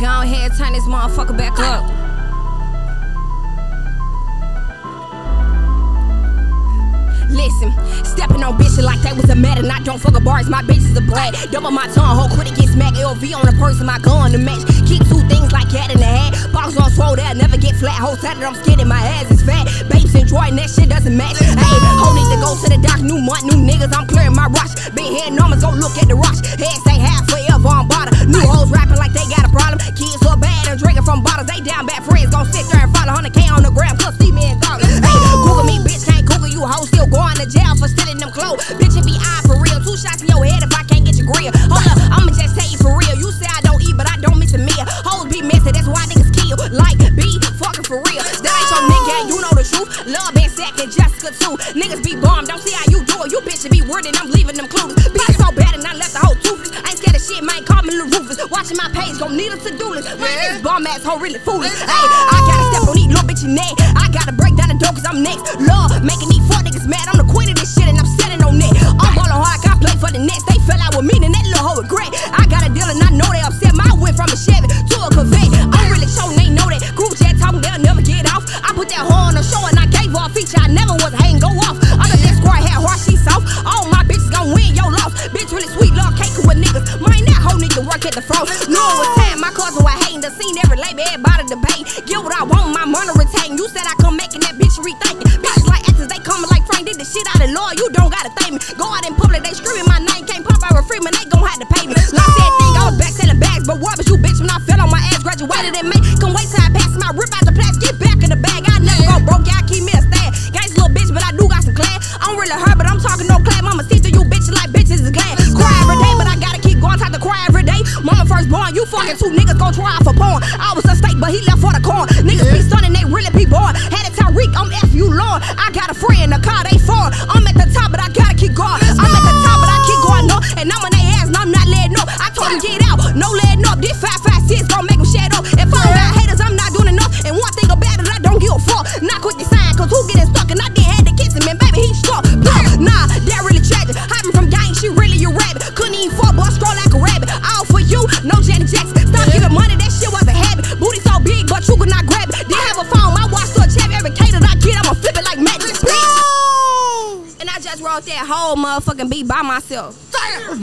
Go ahead, turn this motherfucker back up. Listen, stepping on bitches like that was a matter. Not don't fuck a bars, my bitches are black. Double my tongue, whole critic get smacked. LV on the person, my gun to match. Keep two things like cat in the hat. Box on swole, they'll never get flat. Whole Saturday, I'm skinny, my ass is fat. Babes enjoying that shit doesn't match. Hey, whole need to go to the dock. New month, new niggas, I'm clearing my rocks. Been hearing numbers, go look at the rocks. Heads ain't half forever on bottom. New hoes rapping like they got a problem. Kids so bad, I'm drinking from bottles. They down bad friends, gon' sit there and follow 100K on the gram. Come see me and dog. Hey, Google me, bitch, can't Google you, hoes still going to jail for stealing them clothes. Bitch, it be eye for real. 2 shots in your head if I can't get your grill. Hold up, I'ma just tell you for real. You say I don't eat, but I don't miss a meal. Hoes be messy, that's why niggas kill. Like, be fucking for real. That ain't your nigga, you know the truth. Love and Sack and Jessica too. Niggas be bombed, don't see how you do it. You bitch should be worried and I'm leaving them clueless. Bitch so bad and I left the whole toothless. I ain't scared of shit, man, call me the Rufus. Watching my page, gon' need a to-do list. Man, this bomb ass hoe really foolish. Hey, I gotta step on these little bitches' neck. I gotta break down the door cause I'm next. Love, making these 4 niggas mad. I'm the queen of this shit and I'm setting on it. I'm ballin' hard, got play for the Nets. They fell out with me and that little hoe regret. I got a deal and I know they upset. My went from a Chevy to a Corvette. I'm really showing they know that. Group chat talking, they'll never get off. I put that hoe on the show and I gave her a feature. I never was hating, go off. Under that squad had hard, she soft. All my bitches gon' win your loss. Bitch really sweet, love cake with niggas. Mine that hoe need to work at the front. No, it was time, my cousin was hating. The scene every label, everybody debate. Get what I want, my money retaining. You said I come making that bitch rethinking. Bitches like actors, they coming like Frank. Did the shit out of law, you don't gotta thank me. Go out in public, they screaming my name. Can't pop out with Freeman, they gon' have to pay me. Like that thing, I was back selling bags, but what was you bitch when I fell on my ass? Graduated in May, come wait till I pass my rip out the plastic. Get back in the bag, I never go broke, y'all keep me a stand. Gangsta little bitch, but I do got some class. I don't really hurt, but I'm talking no class. Mama see to you bitches like bitches is glad. Cry every day, but I gotta keep going, talk to cry every day. Mama firstborn, you fucking 2 niggas gon' try for porn. I was a steak, but he left for the corn. Niggas be stunning, they really be born. Had a Tyreek, I'm F you Lord. I got a friend in the car, they foreign. I'm at the top, but I gotta keep going. I'm at the top, but I keep going up. And I'm on they ass, and I'm not letting up. I told them get out, no letting up. This 556 gon' make them shut up. If I got haters, I'm not doing enough. And one thing about it, I don't give a fuck. Not quick to sign, cause who getting stuck? And I did had to kiss him, and baby, he struck. Nah, that really tragic. Hiding from gang, she really your rabbit. Couldn't even fuck, but I scroll like a rabbit. All for you, no Janet Jackson. Stop giving money, that shit was a habit. Booty so big, but you could not grab it. Didn't have a phone, I watched her chat. Every K that I get, I'ma flip it like magic. And I just wrote that whole motherfucking beat by myself. Damn.